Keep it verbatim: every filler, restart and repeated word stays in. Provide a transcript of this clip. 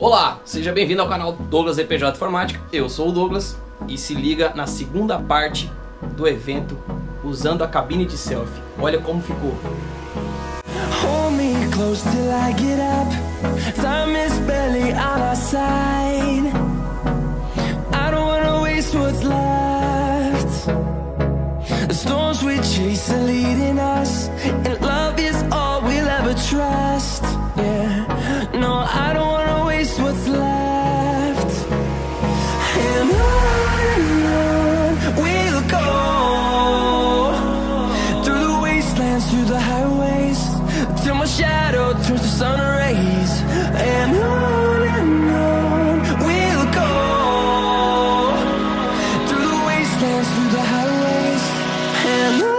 Olá, seja bem-vindo ao canal Douglas D P J Informática, eu sou o Douglas e se liga na segunda parte do evento usando a cabine de selfie. Olha como ficou. Through the highways, till my shadow turns to sun rays, and on and on we'll go, through the wastelands, through the highways, and on.